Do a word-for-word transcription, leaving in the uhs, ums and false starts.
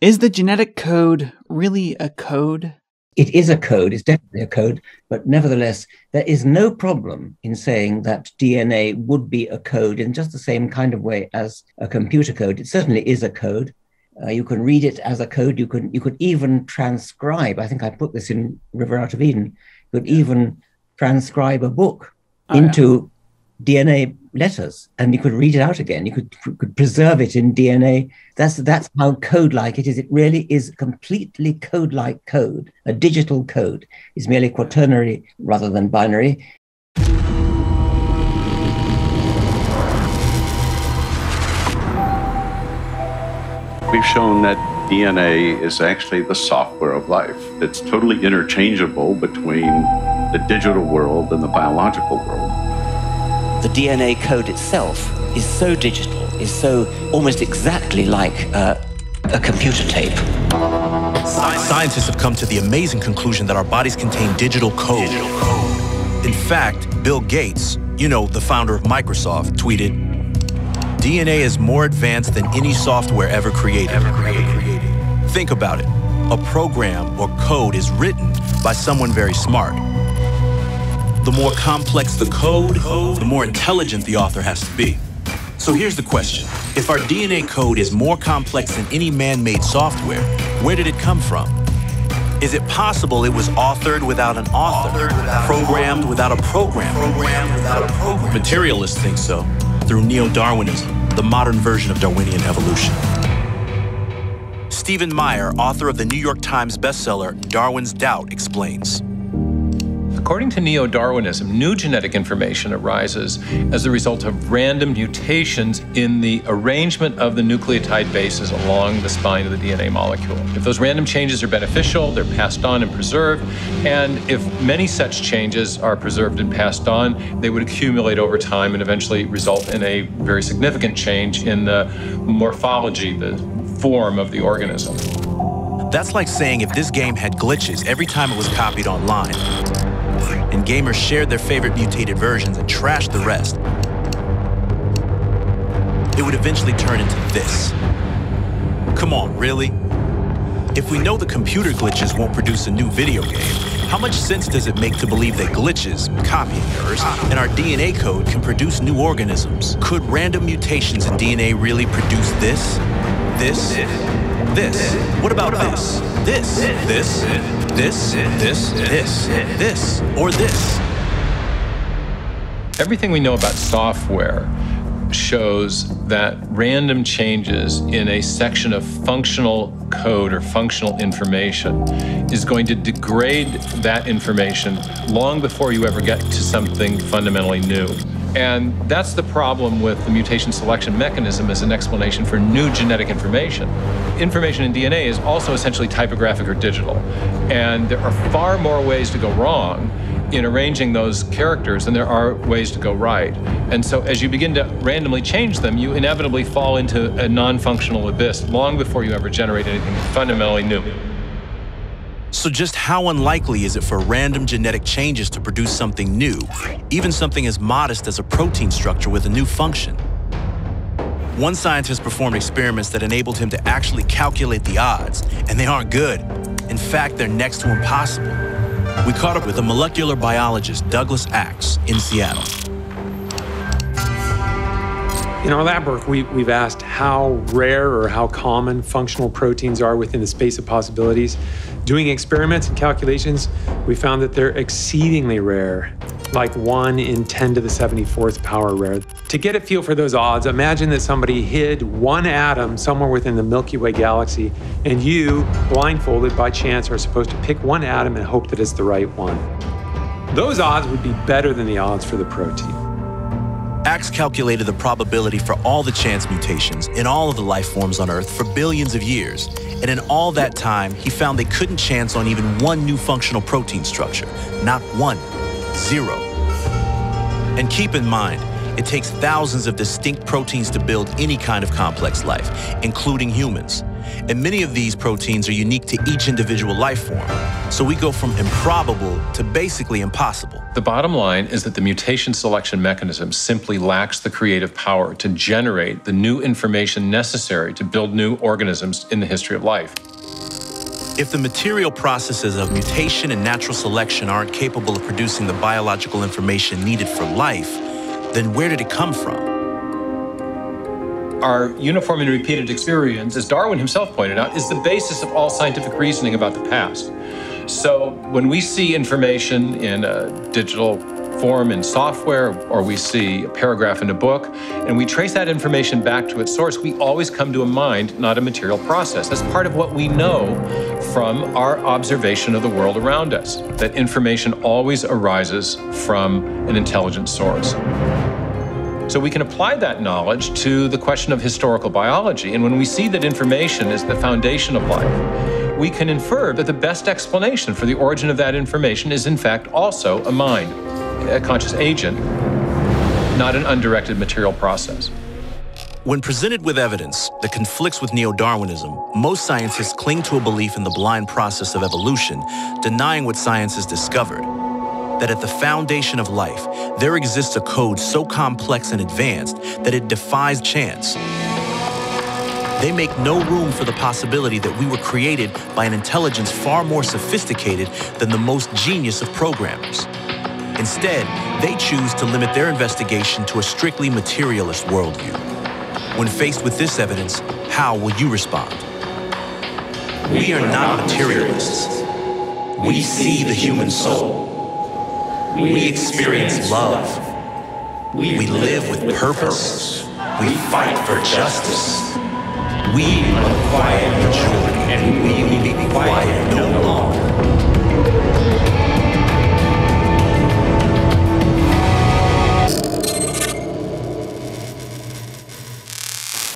Is the genetic code really a code? It is a code, it's definitely a code, but nevertheless, there is no problem in saying that D N A would be a code in just the same kind of way as a computer code. It certainly is a code. Uh, you can read it as a code. You can, you could even transcribe. I think I put this in River Out of Eden. You could even transcribe a book oh, into yeah. D N A letters, and you could read it out again. You could, could preserve it in D N A. That's, that's how code-like it is. It really is completely code-like code. A digital code is merely quaternary rather than binary. We've shown that D N A is actually the software of life. It's totally interchangeable between the digital world and the biological world. The D N A code itself is so digital, is so almost exactly like uh, a computer tape. Scientists have come to the amazing conclusion that our bodies contain digital code. Digital code. In fact, Bill Gates, you know, the founder of Microsoft, tweeted, D N A is more advanced than any software ever created. Ever created. Think about it. A program or code is written by someone very smart. The more complex the code, the more intelligent the author has to be. So here's the question. If our D N A code is more complex than any man-made software, where did it come from? Is it possible it was authored without an author, programmed without a programmer? Materialists think so. Through neo-Darwinism, the modern version of Darwinian evolution. Stephen Meyer, author of the New York Times bestseller, Darwin's Doubt, explains. According to neo-Darwinism, new genetic information arises as a result of random mutations in the arrangement of the nucleotide bases along the spine of the D N A molecule. If those random changes are beneficial, they're passed on and preserved, and if many such changes are preserved and passed on, they would accumulate over time and eventually result in a very significant change in the morphology, the form of the organism. That's like saying if this game had glitches every time it was copied online, and gamers shared their favorite mutated versions and trashed the rest, it would eventually turn into this. Come on, really? If we know the computer glitches won't produce a new video game, how much sense does it make to believe that glitches, copying errors, and our D N A code can produce new organisms? Could random mutations in D N A really produce this? This? This? What about this? This? This? This, this, this, this, or this. Everything we know about software shows that random changes in a section of functional code or functional information is going to degrade that information long before you ever get to something fundamentally new. And that's the problem with the mutation selection mechanism as an explanation for new genetic information. Information in D N A is also essentially typographic or digital. And there are far more ways to go wrong in arranging those characters than there are ways to go right. And so as you begin to randomly change them, you inevitably fall into a non-functional abyss long before you ever generate anything fundamentally new. So just how unlikely is it for random genetic changes to produce something new, even something as modest as a protein structure with a new function? One scientist performed experiments that enabled him to actually calculate the odds, and they aren't good. In fact, they're next to impossible. We caught up with a molecular biologist, Douglas Axe, in Seattle. In our lab work, we, we've asked how rare or how common functional proteins are within the space of possibilities. Doing experiments and calculations, we found that they're exceedingly rare, like one in ten to the seventy-fourth power rare. To get a feel for those odds, imagine that somebody hid one atom somewhere within the Milky Way galaxy, and you, blindfolded by chance, are supposed to pick one atom and hope that it's the right one. Those odds would be better than the odds for the protein. Axe calculated the probability for all the chance mutations in all of the life forms on Earth for billions of years, and in all that time, he found they couldn't chance on even one new functional protein structure. Not one. Zero. And keep in mind, It takes thousands of distinct proteins to build any kind of complex life, including humans. And many of these proteins are unique to each individual life form. So we go from improbable to basically impossible. The bottom line is that the mutation selection mechanism simply lacks the creative power to generate the new information necessary to build new organisms in the history of life. If the material processes of mutation and natural selection aren't capable of producing the biological information needed for life, then where did it come from? Our uniform and repeated experience, as Darwin himself pointed out, is the basis of all scientific reasoning about the past. So when we see information in a digital form in software, or we see a paragraph in a book, and we trace that information back to its source, we always come to a mind, not a material process. That's part of what we know from our observation of the world around us, that information always arises from an intelligent source. So we can apply that knowledge to the question of historical biology. And when we see that information is the foundation of life, we can infer that the best explanation for the origin of that information is in fact also a mind, a conscious agent, not an undirected material process. When presented with evidence that conflicts with neo-Darwinism, most scientists cling to a belief in the blind process of evolution, denying what science has discovered. That at the foundation of life, there exists a code so complex and advanced that it defies chance. They make no room for the possibility that we were created by an intelligence far more sophisticated than the most genius of programmers. Instead, they choose to limit their investigation to a strictly materialist worldview. When faced with this evidence, how will you respond? We are not materialists. We see the human soul. We experience love. We live with purpose. We fight for justice. We require majority, and we require no